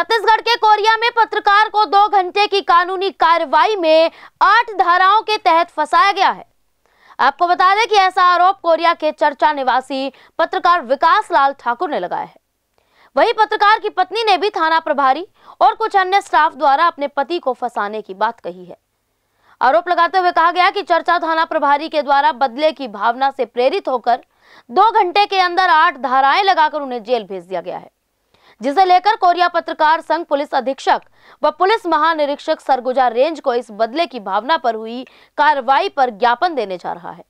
छत्तीसगढ़ के कोरिया में पत्रकार को 2 घंटे की कानूनी कार्रवाई में 8 धाराओं के तहत फंसाया गया है। आपको बता दें कि ऐसा आरोप कोरिया के चर्चा निवासी पत्रकार विकास लाल ठाकुर ने लगाया है। वही पत्रकार की पत्नी ने भी थाना प्रभारी और कुछ अन्य स्टाफ द्वारा अपने पति को फंसाने की बात कही है। आरोप लगाते हुए कहा गया कि चर्चा थाना प्रभारी के द्वारा बदले की भावना से प्रेरित होकर 2 घंटे के अंदर 8 धाराएं लगाकर उन्हें जेल भेज दिया गया है, जिसे लेकर कोरिया पत्रकार संघ, पुलिस अधीक्षक व पुलिस महानिरीक्षक सरगुजा रेंज को इस बदले की भावना पर हुई कार्रवाई पर ज्ञापन देने जा रहा है।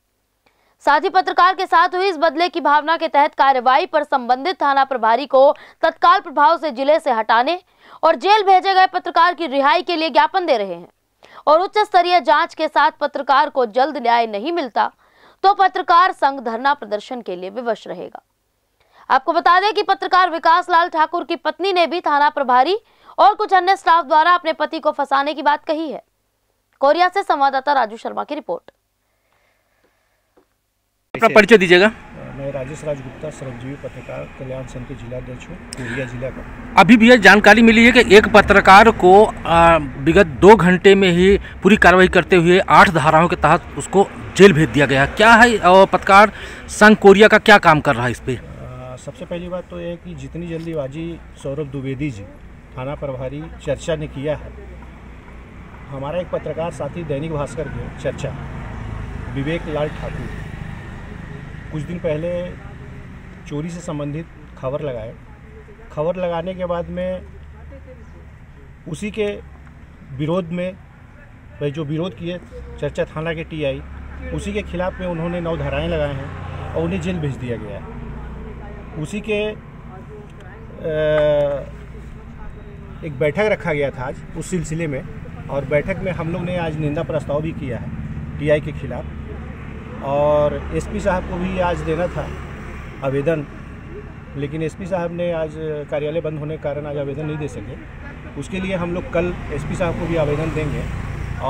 साथ ही पत्रकार के साथ हुई इस बदले की भावना के तहत कार्रवाई पर संबंधित थाना प्रभारी को तत्काल प्रभाव से जिले से हटाने और जेल भेजे गए पत्रकार की रिहाई के लिए ज्ञापन दे रहे हैं और उच्च स्तरीय जांच के साथ पत्रकार को जल्द न्याय नहीं मिलता तो पत्रकार संघ धरना प्रदर्शन के लिए विवश रहेगा। आपको बता दें कि पत्रकार विकास लाल ठाकुर की पत्नी ने भी थाना प्रभारी और कुछ अन्य स्टाफ द्वारा अपने पति को फंसाने की बात कही है। कोरिया से संवाददाता राजू शर्मा की रिपोर्ट। अपना परिचय दीजिएगा। मैं राज गुप्ता, श्रमजीवी पत्रकार कल्याण संघ के जिलाध्यक्ष हूँ, कोरिया जिला का। अभी भी यह जानकारी मिली है कि एक पत्रकार को विगत 2 घंटे में ही पूरी कार्रवाई करते हुए 8 धाराओं के तहत उसको जेल भेज दिया गया। क्या है और पत्रकार संघ कोरिया का क्या काम कर रहा है इस पर? सबसे पहली बात तो यह है कि जितनी जल्दीबाजी सौरभ द्विवेदी जी थाना प्रभारी चर्चा ने किया है। हमारा एक पत्रकार साथी दैनिक भास्कर के चर्चा विवेक लाल ठाकुर कुछ दिन पहले चोरी से संबंधित खबर लगाए। खबर लगाने के बाद में उसी के विरोध में भाई जो विरोध किए चर्चा थाना के टीआई, उसी के खिलाफ में उन्होंने 9 धाराएँ लगाए हैं और उन्हें जेल भेज दिया गया है। उसी के एक बैठक रखा गया था आज उस सिलसिले में, और बैठक में हम लोग ने आज निंदा प्रस्ताव भी किया है टीआई के खिलाफ, और एसपी साहब को भी आज देना था आवेदन, लेकिन एसपी साहब ने आज कार्यालय बंद होने के कारण आज आवेदन नहीं दे सके। उसके लिए हम लोग कल एसपी साहब को भी आवेदन देंगे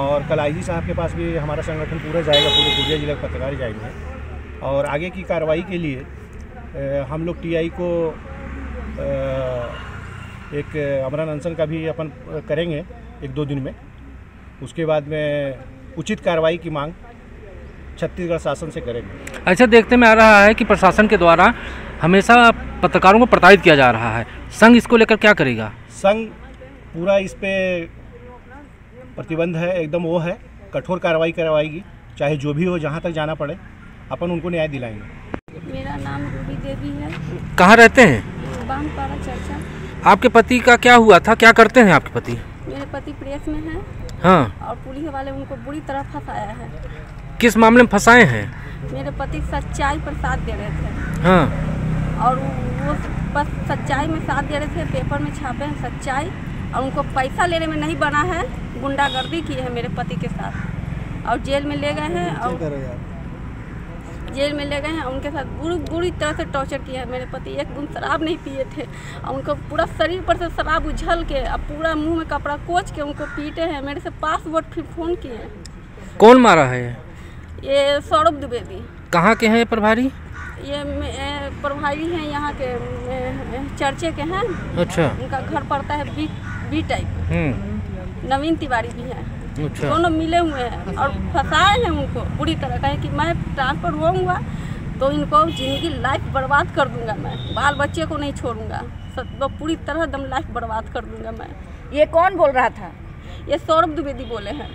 और कल आईजी साहब के पास भी हमारा संगठन पूरा जाएगा, पूरे कोरिया जिला के पत्रकार जाएंगे और आगे की कार्रवाई के लिए हम लोग टीआई को एक अमरण अनशन का भी अपन करेंगे 1-2 दिन में। उसके बाद में उचित कार्रवाई की मांग छत्तीसगढ़ शासन से करेंगे। अच्छा, देखते में आ रहा है कि प्रशासन के द्वारा हमेशा पत्रकारों को प्रताड़ित किया जा रहा है, संघ इसको लेकर क्या करेगा? संघ पूरा इस पर प्रतिबंध है, एकदम वो है कठोर कार्रवाई करवाएगी, चाहे जो भी हो, जहाँ तक जाना पड़े अपन उनको न्याय दिलाएंगे। मेरा नाम रूबी देवी है। कहाँ रहते हैं? बांगपारा चर्चा। आपके पति का क्या हुआ था, क्या करते हैं आपके पति? मेरे पति प्रेस में हैं। हाँ। और पुलिस वाले उनको बुरी तरह फंसाया है। किस मामले में फंसाए हैं? मेरे पति सच्चाई पर साथ दे रहे थे। हाँ। और वो बस सच्चाई में साथ दे रहे थे, पेपर में छापे हैं सच्चाई, और उनको पैसा लेने में नहीं बना है, गुंडागर्दी की है मेरे पति के साथ और जेल में ले गए हैं। और जेल में ले गए हैं, उनके साथ बुरी तरह से टॉर्चर किया है। मेरे पति एक दिन शराब नहीं पिए थे और उनको पूरा शरीर पर से शराब उछल के और पूरा मुंह में कपड़ा कोच के उनको पीटे हैं। मेरे से पासवर्ड फिर फोन किए। कौन मारा है? ये सौरभ द्विवेदी। कहाँ के हैं प्रभारी? ये प्रभारी हैं यहाँ के चर्चे के हैं। अच्छा। उनका घर पड़ता है बी टाइप। नवीन तिवारी भी है, दोनों मिले हुए हैं और फंसाए हैं उनको बुरी तरह। कहे कि मैं ट्रांसफर होऊंगा तो इनको जिंदगी लाइफ बर्बाद कर दूंगा, मैं बाल बच्चे को नहीं छोड़ूंगा, सब पूरी तरह दम लाइफ बर्बाद कर दूंगा मैं। ये कौन बोल रहा था? ये सौरभ द्विवेदी बोले हैं।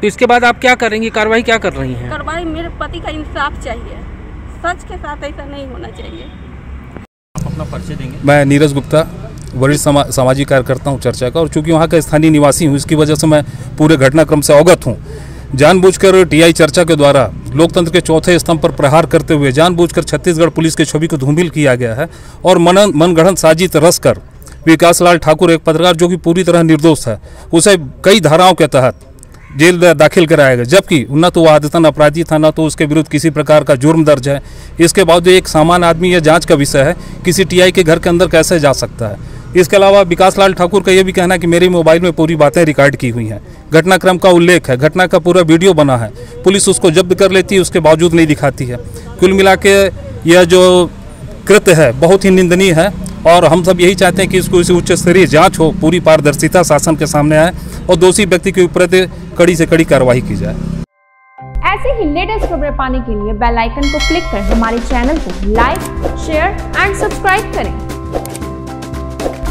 तो इसके बाद आप क्या करेंगी, कार्रवाई क्या कर रही हैं? कार्रवाई, मेरे पति का इंसाफ चाहिए, सच के साथ ऐसा नहीं होना चाहिए। आप अपना परिचय देंगे? मैं नीरज गुप्ता, वरिष्ठ सामाजिक कार्यकर्ता हूं चर्चा का, और चूंकि वहां का स्थानीय निवासी हूं इसकी वजह से मैं पूरे घटनाक्रम से अवगत हूं। जानबूझकर टीआई चर्चा के द्वारा लोकतंत्र के चौथे स्तंभ पर प्रहार करते हुए जानबूझकर छत्तीसगढ़ पुलिस की छवि को धूमिल किया गया है और मनगढ़ंत साजिश रच कर विकास लाल ठाकुर, एक पत्रकार जो कि पूरी तरह निर्दोष है, उसे कई धाराओं के तहत जेल दाखिल कराया गया, जबकि न तो वह आदतन अपराधी था, न तो उसके विरुद्ध किसी प्रकार का जुर्म दर्ज है। इसके बावजूद एक सामान्य आदमी, यह जांच का विषय है, किसी टीआई के घर के अंदर कैसे जा सकता है। इसके अलावा विकास लाल ठाकुर का यह भी कहना है कि मेरे मोबाइल में पूरी बातें रिकॉर्ड की हुई हैं, घटनाक्रम का उल्लेख है, घटना का पूरा वीडियो बना है, पुलिस उसको जब्त कर लेती है, उसके बावजूद नहीं दिखाती है। कुल मिला के यह जो कृत्य है बहुत ही निंदनीय है और हम सब यही चाहते हैं कि इसको इसी उच्च स्तरीय जाँच हो, पूरी पारदर्शिता शासन के सामने आए और दोषी व्यक्ति के ऊपर कड़ी से कड़ी कार्रवाई की जाए। ऐसे ही लेटेस्ट खबरें पाने के लिए बेल आइकन को क्लिक कर हमारे चैनल को लाइक, शेयर एंड सब्सक्राइब करें।